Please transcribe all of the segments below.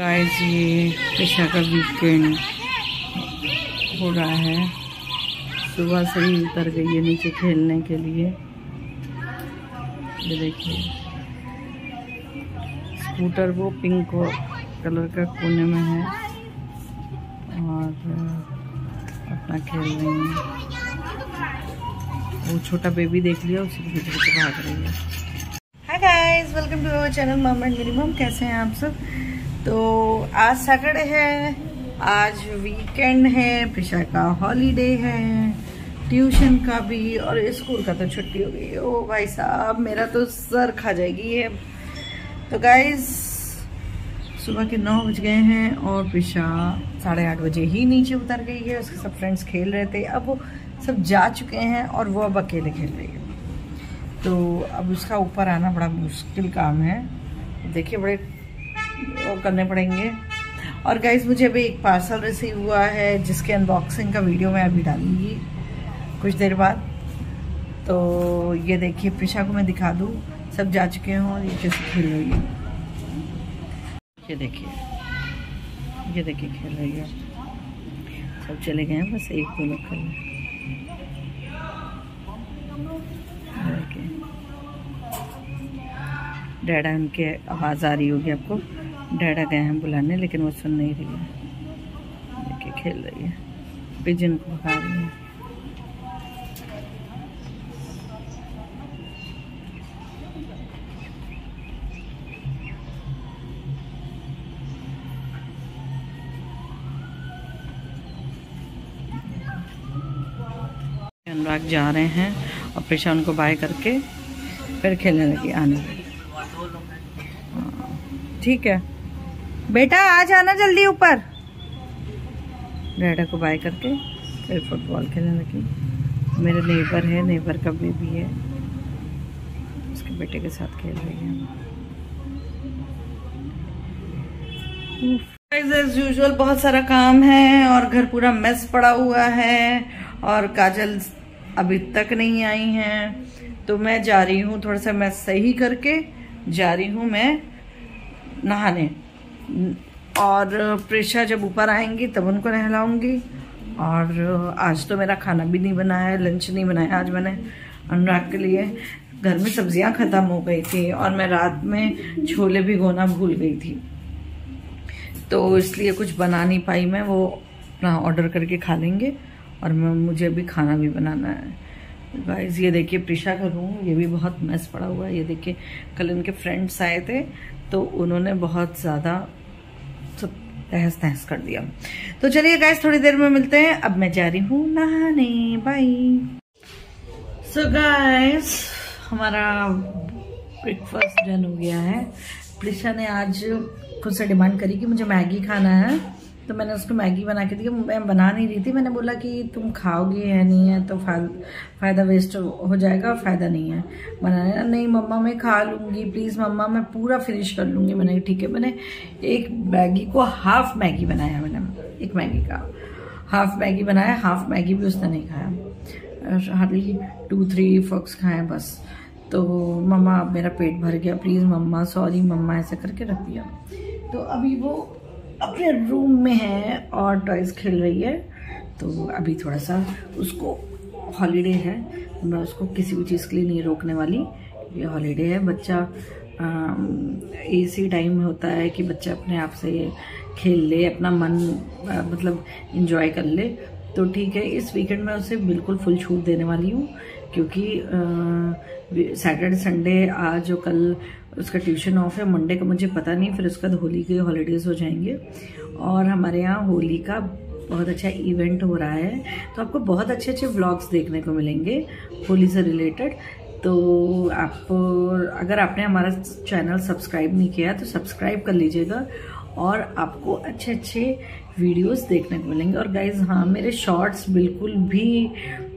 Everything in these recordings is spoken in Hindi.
गाइस ये प्रिशा का वीकेंड हो रहा है। सुबह से ही उतर गई है नीचे खेलने के लिए। ये देखिए स्कूटर वो पिंक कलर का कोने में है और अपना खेल रही है। वो छोटा बेबी देख लिया, उसी के पीछे भाग रही है। Hi guys, welcome to our channel मम एंड मिनिमम। कैसे हैं आप सब? तो आज सैटरडे है, आज वीकेंड है, प्रिशा का हॉलीडे है, ट्यूशन का भी और स्कूल का तो छुट्टी हो गई। ओ भाई साहब, मेरा तो सर खा जाएगी ये। तो गाइज सुबह के 9 बज गए हैं और प्रिशा 8:30 बजे ही नीचे उतर गई है। उसके सब फ्रेंड्स खेल रहे थे, अब वो सब जा चुके हैं और वो अब अकेले खेल रही है। तो अब उसका ऊपर आना बड़ा मुश्किल काम है। देखिए बड़े करने पड़ेंगे। और गाइज मुझे अभी एक पार्सल रिसीव हुआ है, जिसके अनबॉक्सिंग का वीडियो मैं अभी डालूंगी कुछ देर बाद। तो ये देखिए, प्रिशा को मैं दिखा दूँ, सब जा चुके हैं और ये कैसे खेल रही है। ये देखिए खेल रही है। सब चले गए हैं, बस एक दो लोग खेल रहे हैं। डैडा उनके आवाज़ आ रही होगी आपको। डैडा गए हैं बुलाने, लेकिन वो सुन नहीं रही है। देखिए खेल रही है, पिजन को भगा रही है। अनुराग जा रहे हैं और प्रिशा उनको बाय करके फिर खेलने लगी। आने ठीक है बेटा, आ जाना जल्दी ऊपर। डैडा को बाय करके फिर फुटबॉल खेलने लगी। मेरे नेबर है, नेबर का बेबी है, उसके बेटे के साथ खेल रही है। एज यूजुअल बहुत सारा काम है और घर पूरा मेस पड़ा हुआ है और काजल अभी तक नहीं आई हैं। तो मैं जा रही हूँ, थोड़ा सा मेस सही करके जा रही हूँ मैं नहाने। और प्रिशा जब ऊपर आएंगी तब उनको नहलाऊंगी। और आज तो मेरा खाना भी नहीं बना है, लंच नहीं बनाया आज मैंने अनुराग के लिए। घर में सब्जियां ख़त्म हो गई थी और मैं रात में छोले भिगोना भूल गई थी, तो इसलिए कुछ बना नहीं पाई मैं। वो अपना ऑर्डर करके खा लेंगे और मुझे अभी खाना भी बनाना है। गाइस ये देखिए प्रिशा का रूम, ये भी बहुत मेस पड़ा हुआ है। ये देखिए कल इनके फ्रेंड्स आए थे तो उन्होंने बहुत ज़्यादा सब तहस तहस कर दिया। तो चलिए गाइस थोड़ी देर में मिलते हैं, अब मैं जा रही हूँ नहाने। बाय। सो गाइस हमारा ब्रेकफास्ट डन हो गया है। प्रिशा ने आज खुद से डिमांड करी कि मुझे मैगी खाना है, तो मैंने उसको मैगी बना के दी। मैं बना नहीं रही थी, मैंने बोला कि तुम खाओगे या नहीं है तो फ़ायदा वेस्ट हो जाएगा, फ़ायदा नहीं है बनाना। नहीं मम्मा मैं खा लूँगी, प्लीज़ मम्मा मैं पूरा फिनिश कर लूँगी। मैंने ठीक है, मैंने एक मैगी को हाफ मैगी बनाया। मैंने एक मैगी का हाफ मैगी बनाया, हाफ मैगी भी उसने नहीं खाया। हार्डली 2-3 फॉक्स खाएँ बस। तो मम्मा अब मेरा पेट भर गया, प्लीज़ मम्मा, सॉरी मम्मा, ऐसा करके रख दिया। तो अभी वो अपने रूम में है और टॉयज खेल रही है। तो अभी थोड़ा सा उसको हॉलीडे है, मैं उसको किसी भी चीज़ के लिए नहीं रोकने वाली। ये हॉलीडे है, बच्चा ऐसी टाइम होता है कि बच्चा अपने आप से खेल ले, अपना मन मतलब इंजॉय कर ले। तो ठीक है, इस वीकेंड में उसे बिल्कुल फुल छूट देने वाली हूँ, क्योंकि सैटरडे संडे आज और कल उसका ट्यूशन ऑफ है। मंडे का मुझे पता नहीं, फिर उसके बाद होली के हॉलीडेज़ हो जाएंगे। और हमारे यहाँ होली का बहुत अच्छा इवेंट हो रहा है, तो आपको बहुत अच्छे अच्छे व्लॉग्स देखने को मिलेंगे होली से रिलेटेड। तो आप अगर आपने हमारा चैनल सब्सक्राइब नहीं किया तो सब्सक्राइब कर लीजिएगा और आपको अच्छे अच्छे वीडियोस देखने को मिलेंगे। और गाइज हाँ, मेरे शॉर्ट्स बिल्कुल भी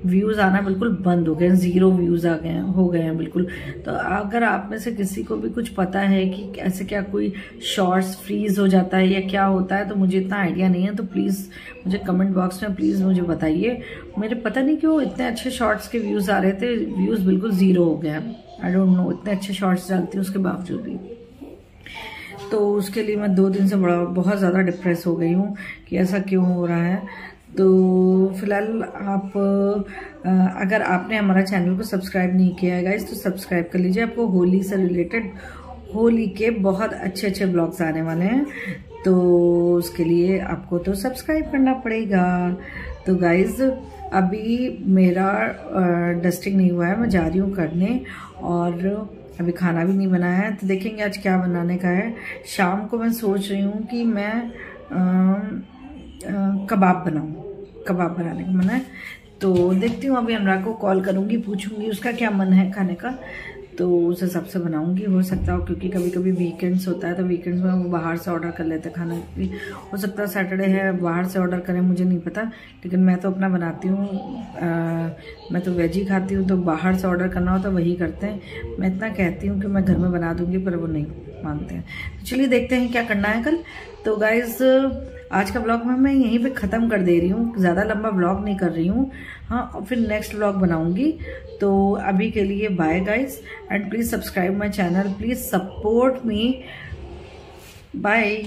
व्यूज़ आना बिल्कुल बंद हो गए, 0 व्यूज़ आ गए हो गए हैं बिल्कुल। तो अगर आप में से किसी को भी कुछ पता है कि कैसे क्या कोई शॉर्ट्स फ्रीज हो जाता है या क्या होता है, तो मुझे इतना आइडिया नहीं है, तो प्लीज़ मुझे कमेंट बॉक्स में प्लीज़ मुझे बताइए। मेरे पता नहीं क्यों इतने अच्छे शॉर्ट्स के व्यूज़ आ रहे थे, व्यूज़ बिल्कुल 0 हो गए हैं। आई डोंट नो, इतने अच्छे शॉर्ट्स डालती हूँ उसके बावजूद भी। तो उसके लिए मैं 2 दिन से बड़ा बहुत ज़्यादा डिप्रेस हो गई हूँ कि ऐसा क्यों हो रहा है। तो फिलहाल आप अगर आपने हमारा चैनल को सब्सक्राइब नहीं किया है गाइस तो सब्सक्राइब कर लीजिए। आपको होली से रिलेटेड, होली के बहुत अच्छे अच्छे ब्लॉग्स आने वाले हैं, तो उसके लिए आपको तो सब्सक्राइब करना पड़ेगा। तो गाइस अभी मेरा डस्टिंग नहीं हुआ है, मैं जा रही हूँ करने, और अभी खाना भी नहीं बनाया है, तो देखेंगे आज क्या बनाने का है। शाम को मैं सोच रही हूँ कि मैं कबाब बनाऊँ, कबाब बनाने का मन है, तो देखती हूँ। अभी अनुराग को कॉल करूँगी, पूछूँगी उसका क्या मन है खाने का, तो उस हिसाब से बनाऊँगी। हो सकता हो, क्योंकि कभी कभी वीकेंड्स होता है तो वीकेंड्स में वो बाहर से ऑर्डर कर लेते हैं खाना, भी हो सकता है सैटरडे है बाहर से ऑर्डर करें, मुझे नहीं पता। लेकिन मैं तो अपना बनाती हूँ, मैं तो वेज ही खाती हूँ, तो बाहर से ऑर्डर करना हो तो वही करते हैं। मैं इतना कहती हूँ कि मैं घर में बना दूँगी, पर वो नहीं मानते हैं। चलिए देखते हैं क्या करना है कल। तो गाइज़ आज का ब्लॉग मैं यहीं पे ख़त्म कर दे रही हूँ, ज़्यादा लंबा ब्लॉग नहीं कर रही हूँ। हाँ, और फिर नेक्स्ट ब्लॉग बनाऊँगी। तो अभी के लिए bye guys, and please subscribe my channel, please support me, bye.